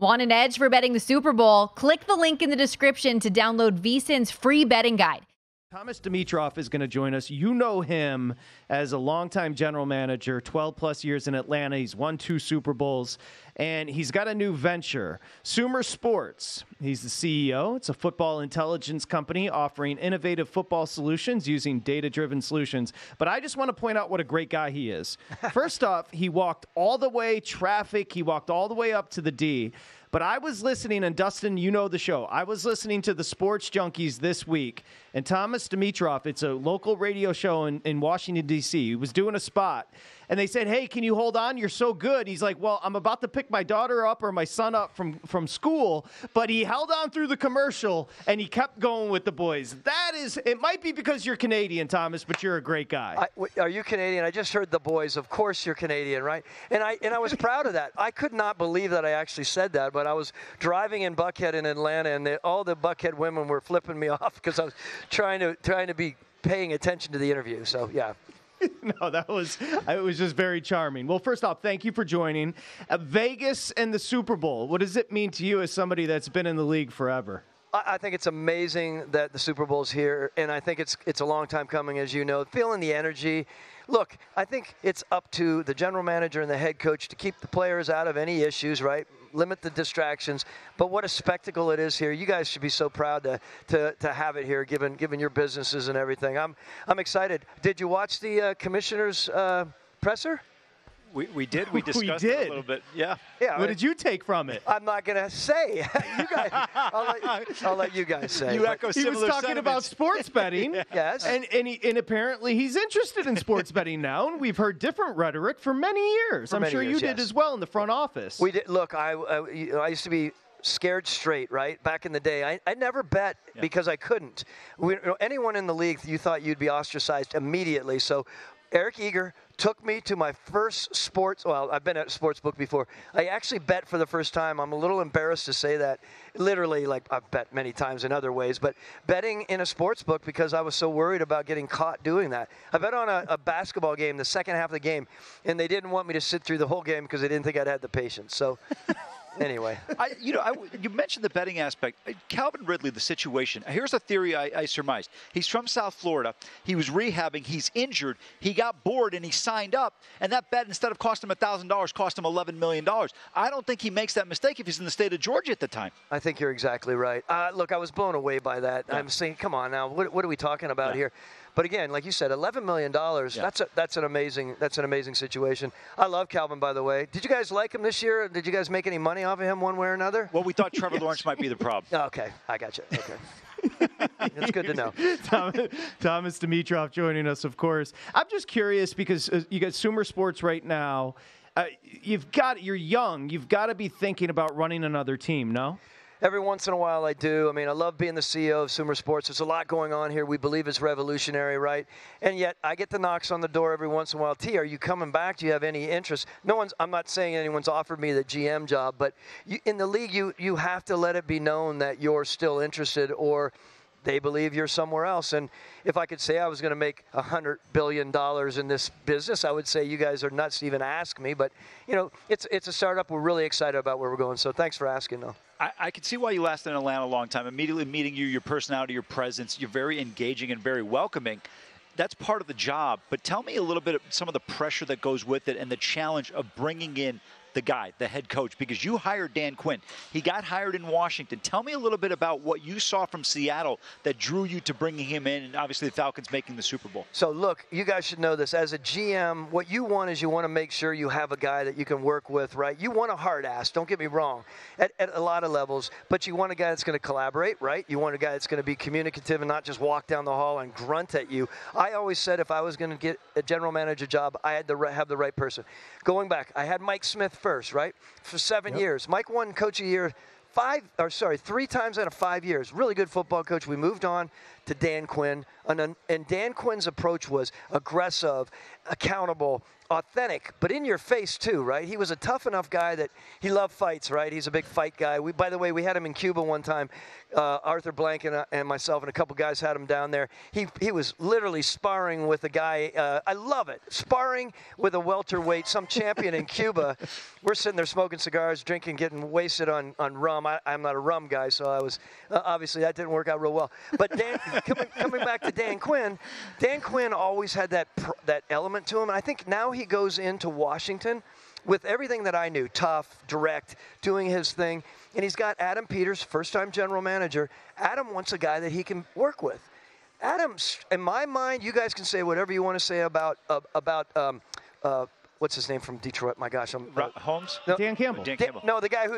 Want an edge for betting the Super Bowl? Click the link in the description to download VSiN's free betting guide. Thomas Dimitroff is going to join us. You know him as a longtime general manager, 12-plus years in Atlanta. He's won 2 Super Bowls, and he's got a new venture, Sumer Sports. He's the CEO. It's a football intelligence company offering innovative football solutions using data-driven solutions. But I just want to point out what a great guy he is. First off, he walked all the way traffic. He walked all the way up to the D. But I was listening, and Dustin, you know the show. I was listening to the Sports Junkies this week, and Thomas Dimitroff, it's a local radio show in Washington, D.C., he was doing a spot, and they said, hey, can you hold on? You're so good. He's like, well, I'm about to pick my daughter up or my son up from school, but he held on through the commercial, and he kept going with the boys. That is, it might be because you're Canadian, Thomas, but you're a great guy. Are you Canadian? I just heard the boys. Of course you're Canadian, right? And I was proud of that. I could not believe that I actually said that, but I was driving in Buckhead in Atlanta, and all the Buckhead women were flipping me off because I was trying to be paying attention to the interview. So, yeah. No, it was just very charming. Well, first off, thank you for joining. Vegas and the Super Bowl, what does it mean to you as somebody that's been in the league forever? I think it's amazing that the Super Bowl's here, and I think it's a long time coming, as you know. Feeling the energy. Look, I think it's up to the general manager and the head coach to keep the players out of any issues, right? Limit the distractions, but what a spectacle it is here. You guys should be so proud to have it here, given your businesses and everything. I'm excited. Did you watch the commissioner's presser? We did. We discussed it a little bit. Yeah. What did you take from it? I'm not going to say. You guys, I'll let you guys say. You echo similar sentiments. He was talking about sports betting. Yes. And apparently he's interested in sports betting now, and we've heard different rhetoric for many years. I'm sure you did as well in the front office. We did. Look, I used to be scared straight, right? Back in the day, I never bet because I couldn't. Anyone in the league, you thought you'd be ostracized immediately. So Eric Eager took me to my first sports. Well, I've been at a sports book before. I actually bet for the first time. I'm a little embarrassed to say that. Literally, like I've bet many times in other ways, but betting in a sports book because I was so worried about getting caught doing that. I bet on a basketball game, the second half of the game, and they didn't want me to sit through the whole game because they didn't think I'd had the patience. So. Anyway, you mentioned the betting aspect. Calvin Ridley, the situation. Here's a theory I surmised. He's from South Florida. He was rehabbing. He's injured. He got bored, and he signed up. And that bet, instead of costing him $1,000, cost him $11 million. I don't think he makes that mistake if he's in the state of Georgia at the time. I think you're exactly right. Look, I was blown away by that. Yeah. I'm saying, come on now, what are we talking about here? But again, like you said, $11 million, that's an amazing situation. I love Calvin, by the way. Did you guys like him this year? Did you guys make any money off of him one way or another? Well, we thought Trevor Lawrence might be the problem. Okay, I got you. Okay. It's good to know. Thomas Dimitroff joining us, of course. I'm just curious because you got Sumer Sports right now. You're young. You've got to be thinking about running another team, no? Every once in a while I do. I mean, I love being the CEO of Sumer Sports. There's a lot going on here. We believe it's revolutionary, right? And yet I get the knocks on the door every once in a while. T, are you coming back? Do you have any interest? I'm not saying anyone's offered me the GM job, but in the league, you have to let it be known that you're still interested or they believe you're somewhere else. And if I could say I was going to make $100 billion in this business, I would say you guys are nuts to even ask me. But, you know, it's a startup. We're really excited about where we're going. So thanks for asking, though. I could see why you lasted in Atlanta a long time. Immediately meeting you, your personality, your presence, you're very engaging and very welcoming. That's part of the job. But tell me a little bit of some of the pressure that goes with it and the challenge of bringing in the guy, the head coach, because you hired Dan Quinn. He got hired in Washington. Tell me a little bit about what you saw from Seattle that drew you to bringing him in, and obviously the Falcons making the Super Bowl. So, look, you guys should know this. As a GM, what you want is you want to make sure you have a guy that you can work with, right? You want a hard ass, don't get me wrong, at a lot of levels, but you want a guy that's going to collaborate, right? You want a guy that's going to be communicative and not just walk down the hall and grunt at you. I always said if I was going to get a general manager job, I had to have the right person. Going back, I had Mike Smith first, right? For 7 years. Mike won coach a year 3 times out of 5 years. Really good football coach. We moved on to Dan Quinn. And Dan Quinn's approach was aggressive, accountable, authentic, but in your face too, right? He was a tough enough guy that he loved fights, right? He's a big fight guy. We, by the way, we had him in Cuba one time. Arthur Blank and myself and a couple guys had him down there. He was literally sparring with a guy. I love it. Sparring with a welterweight, some champion in Cuba. We're sitting there smoking cigars, drinking, getting wasted on rum. I'm not a rum guy, so I was obviously that didn't work out real well. But Dan, coming back to Dan Quinn, Dan Quinn always had that element to him. And I think now he goes into Washington with everything that I knew, tough, direct, doing his thing. And he's got Adam Peters, first-time general manager. Adam wants a guy that he can work with. Adam's, in my mind, you guys can say whatever you want to say about what's his name from Detroit? My gosh, Holmes. No, Dan Campbell. Dan Campbell. No, the guy who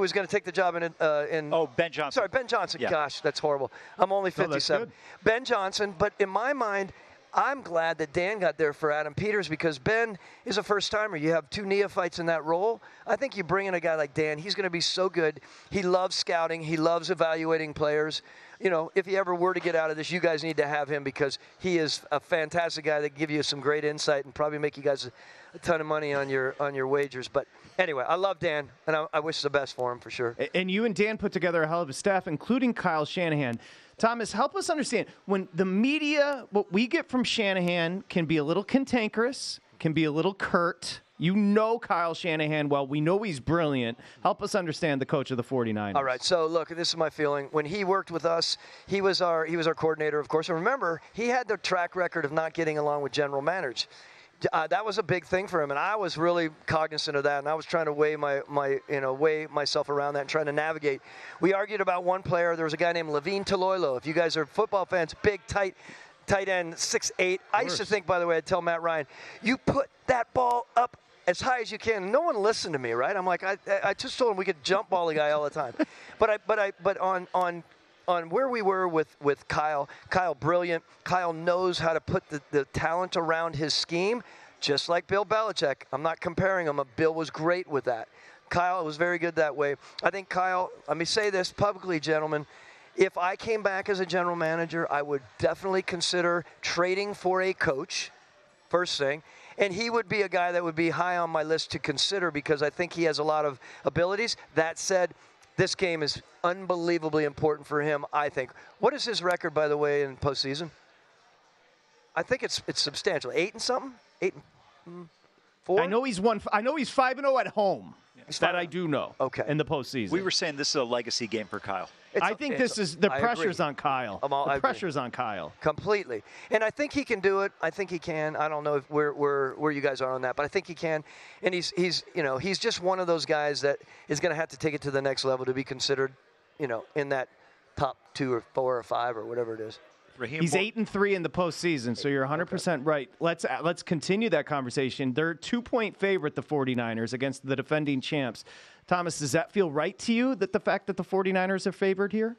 was gonna take the job in. Oh, Ben Johnson. Sorry, Ben Johnson. Yeah. Gosh, that's horrible. I'm only 57. No, Ben Johnson. But in my mind, I'm glad that Dan got there for Adam Peters because Ben is a first-timer. You have two neophytes in that role. I think you bring in a guy like Dan. He's gonna be so good. He loves scouting. He loves evaluating players. You know, if he ever were to get out of this, you guys need to have him because he is a fantastic guy that give you some great insight and probably make you guys a ton of money on your wagers. But anyway, I love Dan, and I wish the best for him for sure. And you and Dan put together a hell of a staff, including Kyle Shanahan. Thomas, help us understand. When the media, what we get from Shanahan can be a little cantankerous, can be a little curt. You know Kyle Shanahan well. We know he's brilliant. Help us understand the coach of the 49ers. All right, so look, this is my feeling. When he worked with us, he was our coordinator, of course. And remember, he had the track record of not getting along with general managers. That was a big thing for him, and I was really cognizant of that, and I was trying to weigh myself around that and trying to navigate. We argued about one player. There was a guy named Levine Toilolo. If you guys are football fans, big, tight end, 6'8". I used to think, by the way, I'd tell Matt Ryan, you put that ball up as high as you can. No one listened to me, right? I'm like, I just told him we could jump ball the guy all the time. But on where we were with Kyle brilliant. Kyle knows how to put the talent around his scheme, just like Bill Belichick. I'm not comparing him, but Bill was great with that. Kyle was very good that way. I think Kyle, let me say this publicly, gentlemen, if I came back as a general manager, I would definitely consider trading for a coach, first thing. And he would be a guy that would be high on my list to consider because I think he has a lot of abilities. That said, this game is unbelievably important for him, I think. What is his record, by the way, in postseason? I think it's substantial. 8 and something? 8 and 4? I know he's 5-0 at home. Yeah. That I do know. Okay. In the postseason. We were saying this is a legacy game for Kyle. I think the pressure's on Kyle. Completely. And I think he can do it. I think he can. I don't know if where you guys are on that, but I think he can. And he's just one of those guys that is going to have to take it to the next level to be considered, you know, in that top 2 or 4 or 5 or whatever it is. He's 8-3 in the postseason, so you're 100% right. Let's continue that conversation. They're 2-point favorite, the 49ers, against the defending champs. Thomas, does that feel right to you, that the fact that the 49ers are favored here?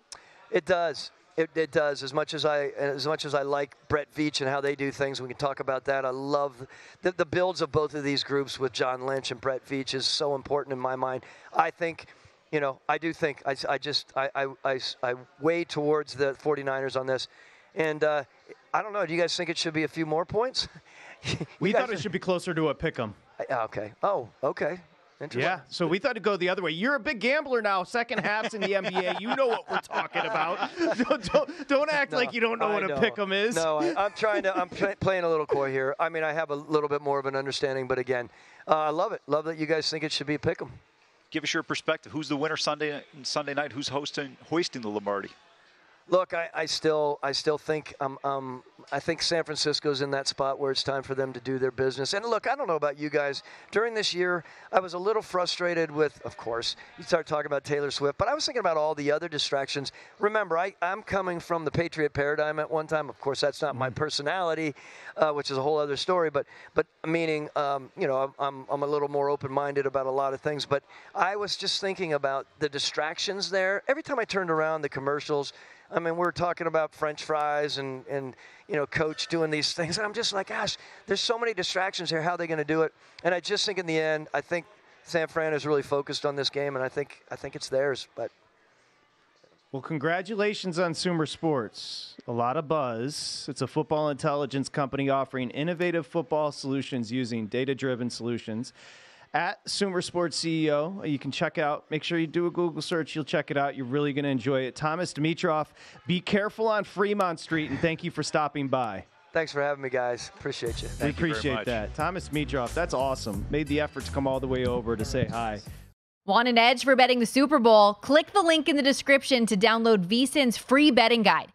It does. It does. As much as I like Brett Veach and how they do things, we can talk about that. I love the builds of both of these groups with John Lynch and Brett Veach is so important in my mind. I think. You know, I do think I weigh towards the 49ers on this. And I don't know. Do you guys think it should be a few more points? We thought it should be closer to a pick-em. Okay. Oh, okay. Interesting. Yeah. So we thought it'd go the other way. You're a big gambler now. Second halves in the NBA. You know what we're talking about. Don't act like you don't know what a pick-em is. No, I'm trying to. I'm playing a little coy here. I mean, I have a little bit more of an understanding, but again, I love it. Love that you guys think it should be a pick-em. Give us your perspective. Who's the winner Sunday night? Who's hoisting the Lombardi? Look, I still think I think San Francisco's in that spot where it's time for them to do their business. And look, I don't know about you guys. During this year, I was a little frustrated with, of course, you start talking about Taylor Swift, but I was thinking about all the other distractions. Remember, I'm coming from the Patriot paradigm at one time. Of course, that's not my personality, which is a whole other story. But meaning, you know, I'm a little more open-minded about a lot of things. But I was just thinking about the distractions there. Every time I turned around, the commercials. I mean, we're talking about French fries and you know, coach doing these things. And I'm just like, gosh, there's so many distractions here. How are they going to do it? And I just think in the end, I think San Fran is really focused on this game, and I think it's theirs. But Well, congratulations on Sumer Sports. A lot of buzz. It's a football intelligence company offering innovative football solutions using data-driven solutions. At Sumer Sports CEO, you can check out. Make sure you do a Google search. You'll check it out. You're really going to enjoy it. Thomas Dimitroff, be careful on Fremont Street, and thank you for stopping by. Thanks for having me, guys. Appreciate you. We appreciate that. Thomas Dimitroff, that's awesome. Made the effort to come all the way over to say hi. Want an edge for betting the Super Bowl? Click the link in the description to download VSiN's free betting guide.